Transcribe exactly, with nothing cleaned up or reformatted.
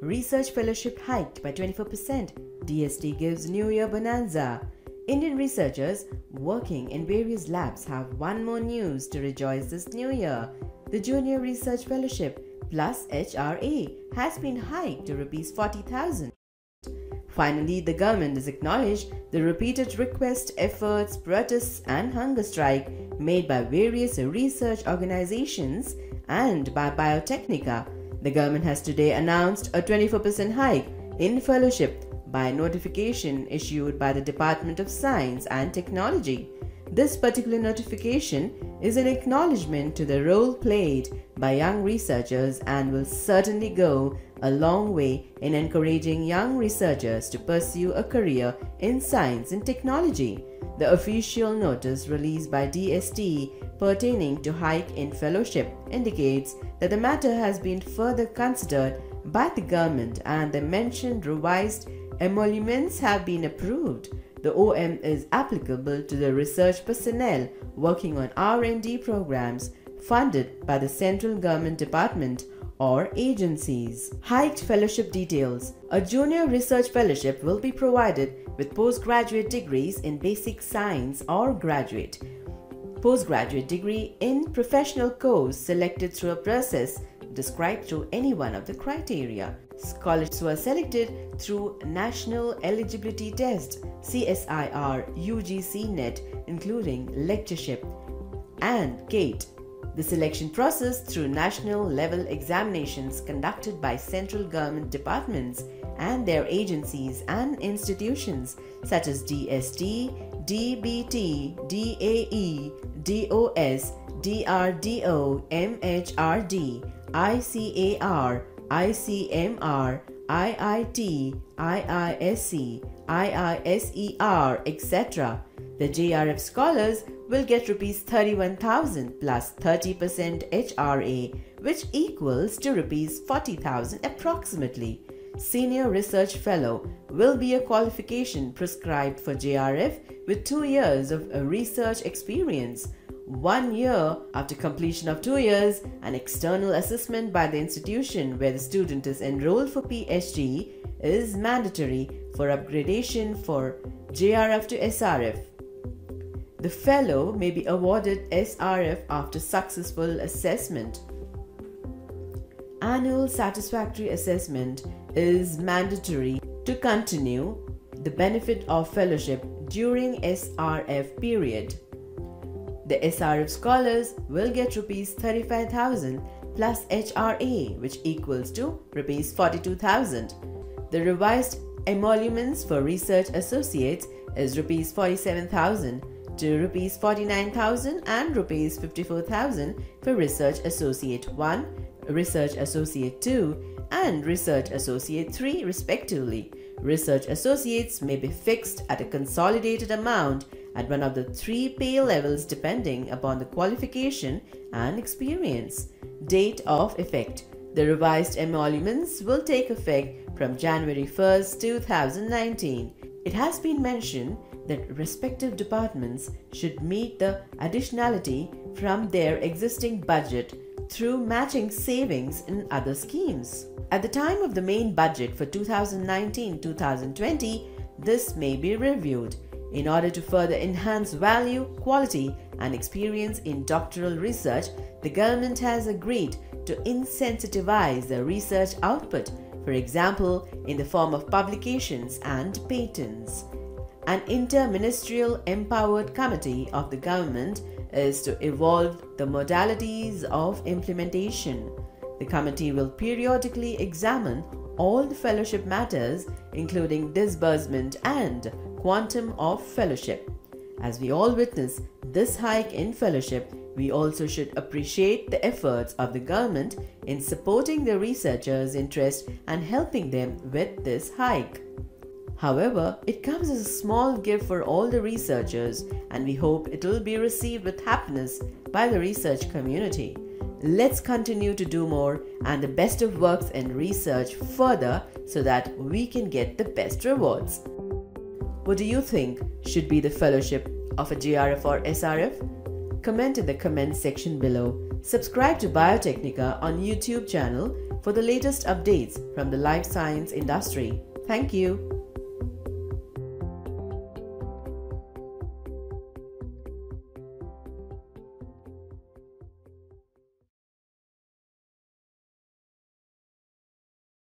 Research fellowship hiked by twenty-four percent. D S T gives New Year bonanza. Indian researchers working in various labs have one more news to rejoice this new year. The Junior Research Fellowship plus H R A has been hiked to rupees forty thousand. Finally, the government has acknowledged the repeated requests, efforts, protests and hunger strike made by various research organizations and by Biotecnika. The government has today announced a twenty-four percent hike in fellowship by notification issued by the Department of Science and Technology. This particular notification is an acknowledgement to the role played by young researchers and will certainly go a long way in encouraging young researchers to pursue a career in science and technology. The official notice released by D S T pertaining to hike in fellowship indicates that the matter has been further considered by the government and the mentioned revised emoluments have been approved. The O M is applicable to the research personnel working on R and D programs funded by the central government department or agencies. Hiked fellowship details. A junior research fellowship will be provided with postgraduate degrees in basic science or graduate, postgraduate degree in professional course selected through a process described through any one of the criteria. Scholarships were selected through National Eligibility Test, C S I R, U G C NET, including lectureship, and GATE. The selection process through national level examinations conducted by central government departments and their agencies and institutions such as D S T, D B T, D A E, D O S, D R D O, M H R D, I C A R, I C M R, I I T, I I S C, I I S E R, et cetera. The J R F scholars will get rupees thirty-one thousand plus thirty percent H R A, which equals to rupees forty thousand approximately. Senior Research Fellow will be a qualification prescribed for J R F with two years of research experience. One year after completion of two years, an external assessment by the institution where the student is enrolled for P H D is mandatory for upgradation for J R F to S R F. The fellow may be awarded S R F after successful assessment. Annual satisfactory assessment is mandatory to continue the benefit of fellowship during S R F period. The S R F scholars will get rupees thirty-five thousand plus H R A, which equals to rupees forty-two thousand. The revised emoluments for research associates is rupees forty-seven thousand to rupees forty-nine thousand and rupees fifty-four thousand for research associate one, research associate two and research associate three respectively. Research associates may be fixed at a consolidated amount at one of the three pay levels depending upon the qualification and experience. Date of effect. The revised emoluments will take effect from January first, two thousand nineteen. It has been mentioned that respective departments should meet the additionality from their existing budget through matching savings in other schemes. At the time of the main budget for two thousand nineteen to two thousand twenty, this may be reviewed in order to further enhance value, quality and experience in doctoral research. The government has agreed to incentivize the research output, for example, in the form of publications and patents. An inter-ministerial empowered committee of the government is to evolve the modalities of implementation. The committee will periodically examine all the fellowship matters, including disbursement and quantum of fellowship. As we all witness this hike in fellowship, we also should appreciate the efforts of the government in supporting the researchers' interest and helping them with this hike. However, it comes as a small gift for all the researchers, and we hope it will be received with happiness by the research community. Let's continue to do more and the best of works and research further so that we can get the best rewards. What do you think should be the fellowship of a J R F or S R F? Comment in the comment section below. Subscribe to Biotecnika on YouTube channel for the latest updates from the life science industry. Thank you.